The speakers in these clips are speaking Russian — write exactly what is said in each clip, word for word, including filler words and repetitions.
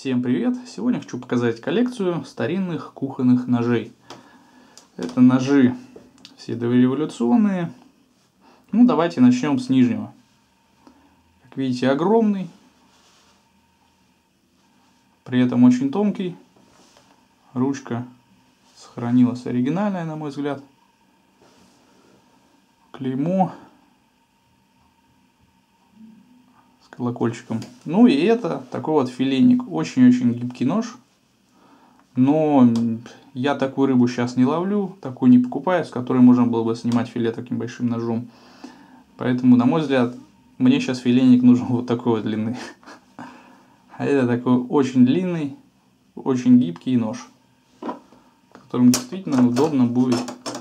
Всем привет! Сегодня хочу показать коллекцию старинных кухонных ножей. Это ножи все дореволюционные. Ну, давайте начнем с нижнего. Как видите, огромный. При этом очень тонкий. Ручка сохранилась оригинальная, на мой взгляд. Клеймо с колокольчиком. Ну и это такой вот филейник. Очень-очень гибкий нож. Но я такую рыбу сейчас не ловлю. Такую не покупаю, с которой можно было бы снимать филе таким большим ножом. Поэтому, на мой взгляд, мне сейчас филейник нужен вот такой вот длины. А это такой очень длинный, очень гибкий нож, которым действительно удобно будет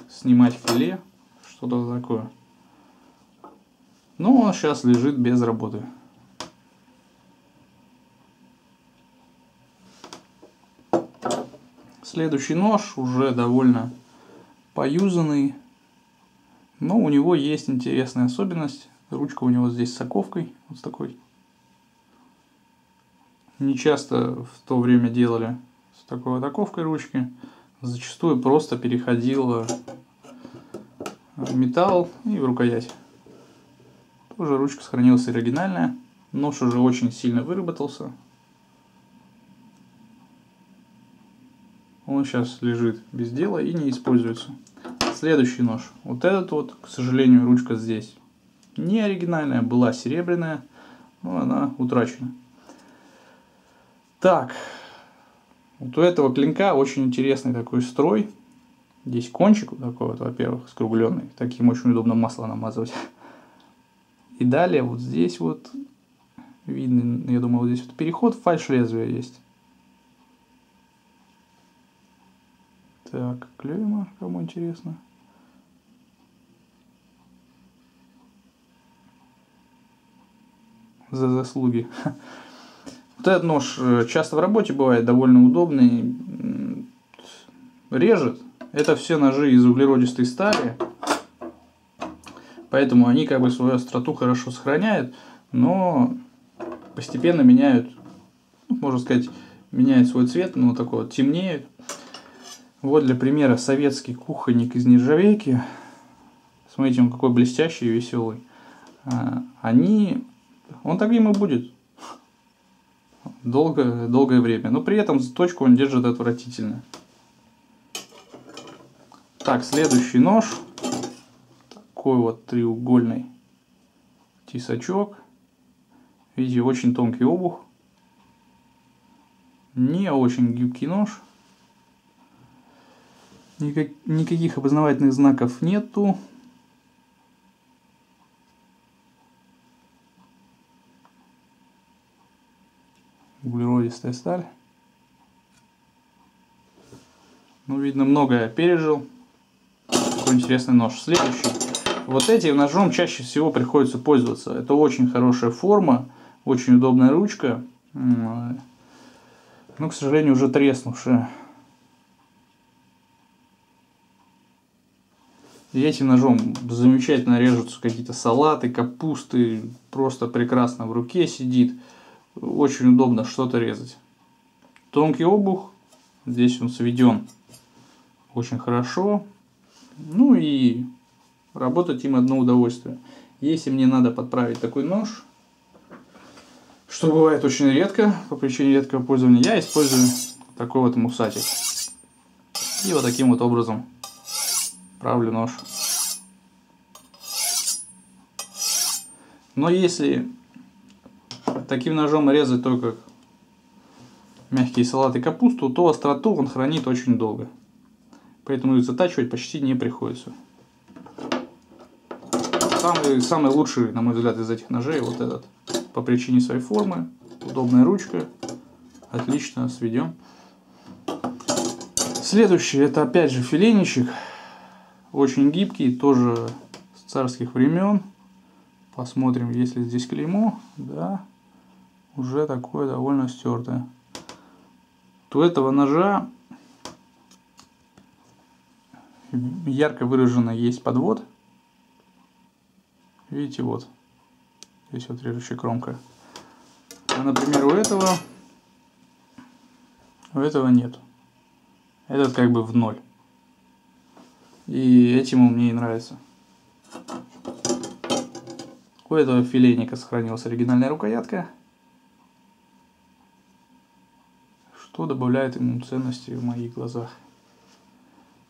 снимать филе. Что-то такое. Но он сейчас лежит без работы. Следующий нож уже довольно поюзанный. Но у него есть интересная особенность. Ручка у него здесь с соковкой. Вот такой. Не часто в то время делали с такой вот соковкой ручки. Зачастую просто переходила металл и в рукоять. Тоже ручка сохранилась оригинальная. Нож уже очень сильно выработался. Он сейчас лежит без дела и не используется. Следующий нож. Вот этот вот, к сожалению, ручка здесь не оригинальная. Была серебряная, но она утрачена. Так. Вот у этого клинка очень интересный такой строй. Здесь кончик такой вот, во-первых, скругленный. Таким очень удобно масло намазывать. И далее вот здесь вот видно, я думаю, вот здесь вот переход, фальш лезвия есть. Так, клейма, кому интересно. За заслуги. Вот этот нож часто в работе бывает, довольно удобный. Режет. Это все ножи из углеродистой стали, поэтому они как бы свою остроту хорошо сохраняют, но постепенно меняют, можно сказать, меняют свой цвет, ну вот такой вот, темнеют. Вот для примера советский кухонник из нержавейки, смотрите, он какой блестящий и веселый. Они, он таким и будет долгое, долгое время, но при этом заточку он держит отвратительно. Так, следующий нож, такой вот треугольный тесачок, видите, очень тонкий обух, не очень гибкий нож, Никак, никаких опознавательных знаков нету, углеродистая сталь, ну видно, многое пережил. Интересный нож. Следующий. Вот этим ножом чаще всего приходится пользоваться. Это очень хорошая форма, очень удобная ручка, но, к сожалению, уже треснувшая. И этим ножом замечательно режутся какие-то салаты, капусты, просто прекрасно в руке сидит. Очень удобно что-то резать. Тонкий обух, здесь он сведен очень хорошо. Ну и работать им одно удовольствие. Если мне надо подправить такой нож, что бывает очень редко, по причине редкого пользования, я использую такой вот мусатик. И вот таким вот образом правлю нож. Но если таким ножом резать только мягкие салаты и капусту, то остроту он хранит очень долго. Поэтому их затачивать почти не приходится. Самый, самый лучший, на мой взгляд, из этих ножей вот этот. По причине своей формы. Удобная ручка. Отлично сведем. Следующий, это опять же филейничек. Очень гибкий, тоже с царских времен. Посмотрим, есть ли здесь клеймо. Да, уже такое довольно стертое. У этого ножа ярко выраженно есть подвод. Видите, вот. Здесь вот режущая кромка. А, например, у этого У этого нет. Этот как бы в ноль. И этим мне и нравится. У этого филейника сохранилась оригинальная рукоятка, что добавляет ему ценности в моих глазах.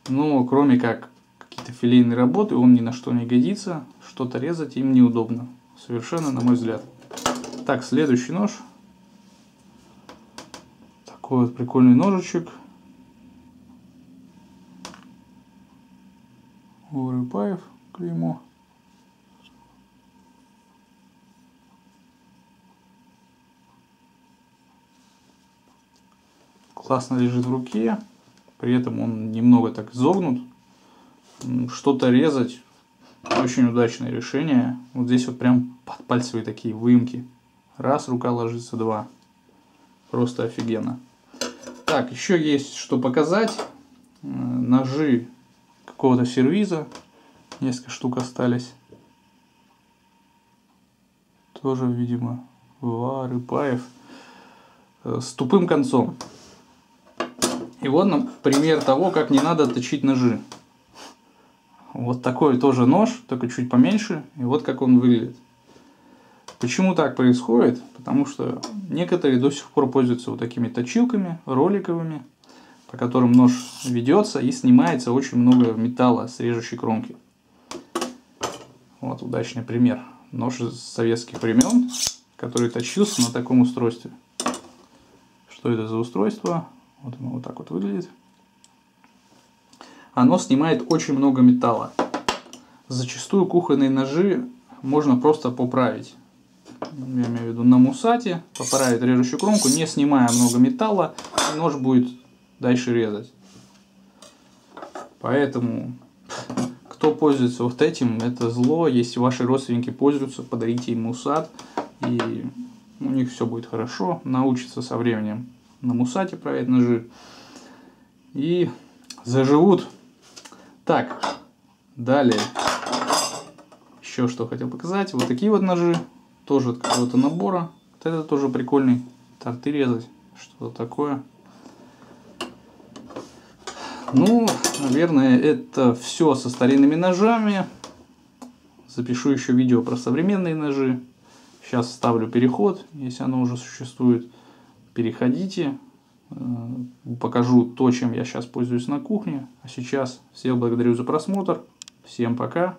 Но кроме как какие-то филейные работы, он ни на что не годится, что-то резать им неудобно. Совершенно, на мой взгляд. Так, следующий нож. Такой вот прикольный ножичек. Урыпаев клеймо. Классно лежит в руке, при этом он немного так изогнут. Что-то резать — очень удачное решение. Вот здесь вот прям подпальцевые такие выемки. Раз, рука ложится, два. Просто офигенно. Так, еще есть что показать. Ножи какого-то сервиза. Несколько штук остались. Тоже, видимо, Варыпаев. С тупым концом. И вот нам пример того, как не надо точить ножи. Вот такой тоже нож, только чуть поменьше. И вот как он выглядит. Почему так происходит? Потому что некоторые до сих пор пользуются вот такими точилками, роликовыми, по которым нож ведется и снимается очень много металла с режущей кромки. Вот удачный пример. Нож из советских времен, который точился на таком устройстве. Что это за устройство? Вот оно вот так вот выглядит. Оно снимает очень много металла. Зачастую кухонные ножи можно просто поправить. Я имею в виду на мусате. Поправить режущую кромку, не снимая много металла. И нож будет дальше резать. Поэтому, кто пользуется вот этим, это зло. Если ваши родственники пользуются, подарите им мусат. И у них все будет хорошо. Научатся со временем на мусате править ножи и заживут. Так, далее еще что хотел показать. Вот такие вот ножи, тоже от какого-то набора. Вот это тоже прикольный, торты резать, что-то такое. Ну, наверное, это все со старинными ножами. Запишу еще видео про современные ножи. Сейчас ставлю переход, если оно уже существует. Переходите, покажу то, чем я сейчас пользуюсь на кухне. А сейчас всех благодарю за просмотр. Всем пока.